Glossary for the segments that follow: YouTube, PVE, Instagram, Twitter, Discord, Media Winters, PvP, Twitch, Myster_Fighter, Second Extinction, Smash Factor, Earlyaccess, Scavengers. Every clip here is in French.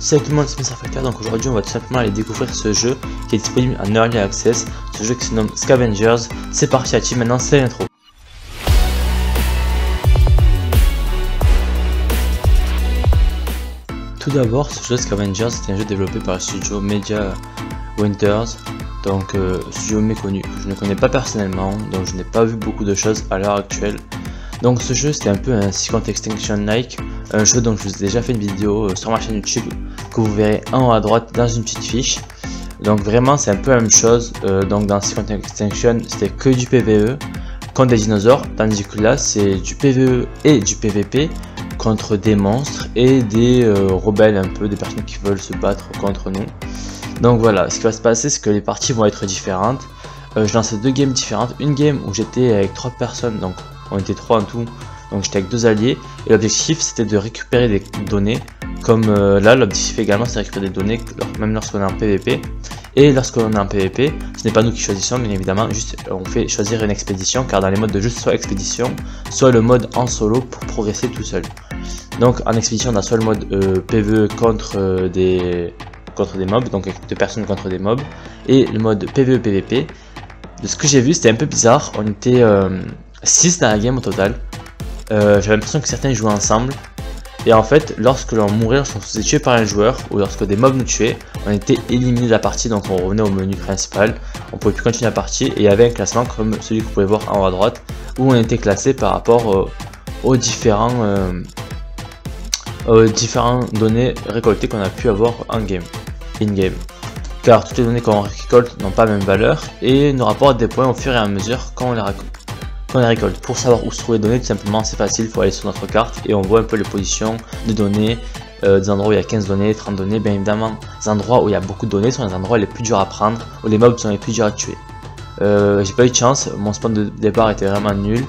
Salut tout le monde, c'est Smash Factor. Donc aujourd'hui on va tout simplement aller découvrir ce jeu qui est disponible en Early Access, ce jeu qui se nomme Scavengers. C'est parti à team, maintenant c'est l'intro. Tout d'abord, ce jeu Scavengers c'est un jeu développé par le studio Media Winters, donc studio méconnu que je ne connais pas personnellement, donc je n'ai pas vu beaucoup de choses à l'heure actuelle. Donc ce jeu c'était un peu un Second Extinction-like, un jeu dont je vous ai déjà fait une vidéo sur ma chaîne YouTube que vous verrez en haut à droite dans une petite fiche. Donc vraiment c'est un peu la même chose, donc dans Second Extinction c'était que du PvE contre des dinosaures, tandis que là c'est du PvE et du PvP contre des monstres et des rebelles, un peu des personnes qui veulent se battre contre nous. Donc voilà, ce qui va se passer c'est que les parties vont être différentes. Je lançais deux games différentes, une game où j'étais avec 3 personnes, donc on était 3 en tout, donc j'étais avec 2 alliés, et l'objectif c'était de récupérer des données, comme là l'objectif également c'est de récupérer des données même lorsqu'on est en PVP, et lorsqu'on est en PVP, ce n'est pas nous qui choisissons bien évidemment, juste on fait choisir une expédition, car dans les modes de jeu soit expédition, soit le mode en solo pour progresser tout seul. Donc en expédition on a soit le mode PVE contre des mobs, donc de personnes contre des mobs, et le mode PVE PVP. De ce que j'ai vu c'était un peu bizarre, on était 6 dans la game au total, j'avais l'impression que certains jouaient ensemble, et en fait lorsque l'on mourait, lorsqu'on se faisait tuer par un joueur, ou lorsque des mobs nous tuaient, on était éliminé de la partie, donc on revenait au menu principal, on pouvait plus continuer la partie, et il y avait un classement comme celui que vous pouvez voir en haut à droite, où on était classé par rapport aux différents données récoltées qu'on a pu avoir en game, in-game. Car toutes les données qu'on récolte n'ont pas la même valeur, et nous rapportent des points au fur et à mesure quand on les raconte. Qu'on les récolte. Pour savoir où se trouvent les données, tout simplement c'est facile, il faut aller sur notre carte et on voit un peu les positions de données, des endroits où il y a 15 données, 30 données, bien évidemment les endroits où il y a beaucoup de données sont les endroits les plus durs à prendre, où les mobs sont les plus durs à tuer. J'ai pas eu de chance, mon spawn de départ était vraiment nul,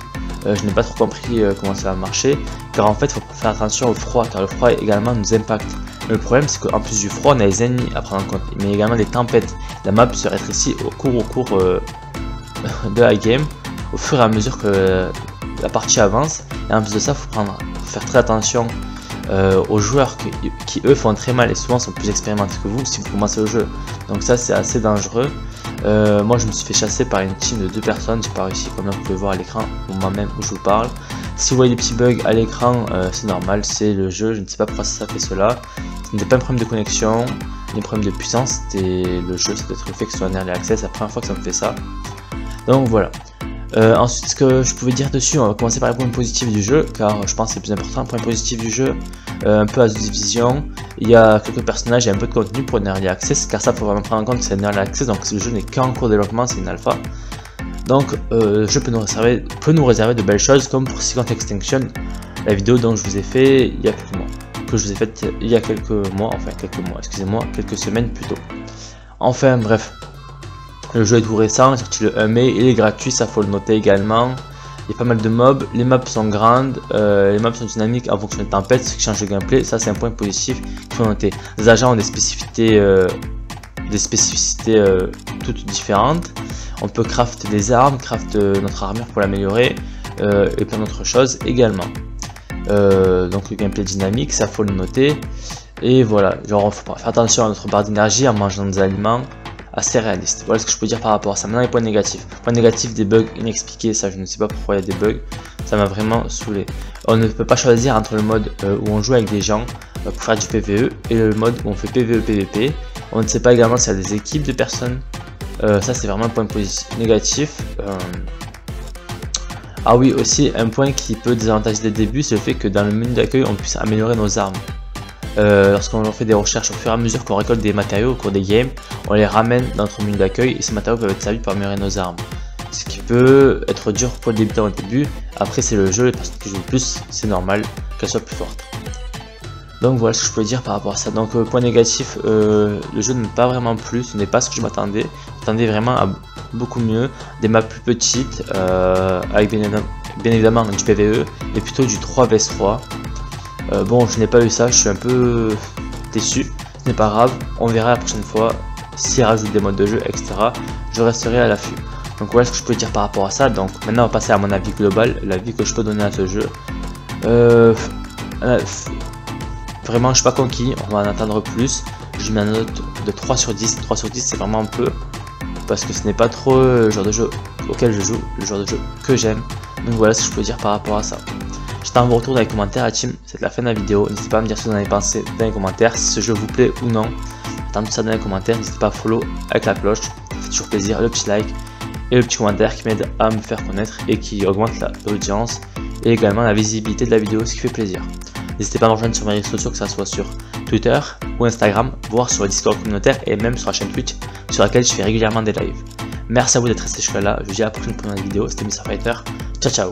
je n'ai pas trop compris comment ça va marcher, car en fait il faut faire attention au froid, car le froid également nous impacte. Le problème c'est qu'en plus du froid on a les ennemis à prendre en compte, mais également les tempêtes. La map se rétrécit au cours de la game, au fur et à mesure que la partie avance, et en plus de ça faut faire très attention aux joueurs qui eux font très mal et souvent sont plus expérimentés que vous si vous commencez le jeu, donc ça c'est assez dangereux. Moi je me suis fait chasser par une team de 2 personnes, j'ai pas réussi comme là vous pouvez voir à l'écran moi-même où je vous parle. Si vous voyez des petits bugs à l'écran, c'est normal, c'est le jeu, je ne sais pas pourquoi ça fait cela. Ce n'était pas un problème de connexion, ni un problème de puissance, c'était le jeu, c'était le fait que ce soit en early access, c'est la première fois que ça me fait ça. Donc voilà. Ensuite, ce que je pouvais dire dessus, on va commencer par les points positifs du jeu, car je pense que c'est le plus important. Point positif du jeu, un peu à la division, il y a quelques personnages et un peu de contenu pour une early access, car ça faut vraiment prendre en compte que c'est une early access, donc le jeu n'est qu'en cours de développement, c'est une alpha. Donc le jeu peut nous réserver de belles choses, comme pour Second Extinction, la vidéo dont je vous ai fait il y a quelques mois, que je vous ai faite il y a quelques semaines plus tôt. Enfin bref. Le jeu est tout récent, il est sorti le 1 mai, il est gratuit, ça faut le noter également. Il y a pas mal de mobs, les maps sont grandes, les maps sont dynamiques en fonction des tempêtes, ce qui change le gameplay, ça c'est un point positif qu'il faut noter. Les agents ont des spécificités toutes différentes. On peut crafter des armes, crafter notre armure pour l'améliorer, et plein d'autres choses également. Donc le gameplay dynamique, ça faut le noter. Et voilà, genre faut faire attention à notre barre d'énergie en mangeant des aliments. Assez réaliste, voilà ce que je peux dire par rapport à ça. Maintenant les points négatifs, des bugs inexpliqués, ça je ne sais pas pourquoi il y a des bugs, ça m'a vraiment saoulé. On ne peut pas choisir entre le mode où on joue avec des gens pour faire du PvE et le mode où on fait PvE PvP, on ne sait pas également s'il y a des équipes de personnes, ça c'est vraiment un point négatif. Ah oui, aussi un point qui peut désavantager dès le début, c'est le fait que dans le menu d'accueil on puisse améliorer nos armes. Lorsqu'on fait des recherches, au fur et à mesure qu'on récolte des matériaux au cours des games, on les ramène dans notre menu d'accueil et ces matériaux peuvent être servis pour améliorer nos armes. Ce qui peut être dur pour les débutants au début, après c'est le jeu, les personnes qui jouent le plus, c'est normal qu'elles soient plus fortes. Donc voilà ce que je pouvais dire par rapport à ça. Donc point négatif, le jeu ne m'a pas vraiment plu, ce n'est pas ce que je m'attendais. J'attendais vraiment à beaucoup mieux, des maps plus petites, avec bien évidemment du PvE, et plutôt du 3v3. Bon, je n'ai pas eu ça, je suis un peu déçu, ce n'est pas grave, on verra la prochaine fois s'il rajoute des modes de jeu, etc. Je resterai à l'affût. Donc voilà ce que je peux dire par rapport à ça. Donc maintenant on va passer à mon avis global, l'avis que je peux donner à ce jeu. Vraiment, je suis pas conquis, on va en attendre plus. Je lui mets une note de 3 sur 10. 3 sur 10, c'est vraiment un peu, parce que ce n'est pas trop le genre de jeu auquel je joue, le genre de jeu que j'aime. Donc voilà ce que je peux dire par rapport à ça. J'attends vos retours dans les commentaires, la team. C'est la fin de la vidéo. N'hésitez pas à me dire ce que vous en avez pensé dans les commentaires, si ce jeu vous plaît ou non. J'attends tout ça dans les commentaires. N'hésitez pas à follow avec la cloche. Ça fait toujours plaisir, le petit like et le petit commentaire qui m'aide à me faire connaître et qui augmente l'audience et également la visibilité de la vidéo, ce qui fait plaisir. N'hésitez pas à me rejoindre sur mes réseaux sociaux, que ce soit sur Twitter ou Instagram, voire sur le Discord communautaire et même sur la chaîne Twitch sur laquelle je fais régulièrement des lives. Merci à vous d'être restés jusqu'à là, je vous dis à la prochaine pour une vidéo, c'était Mr. Fighter, ciao ciao.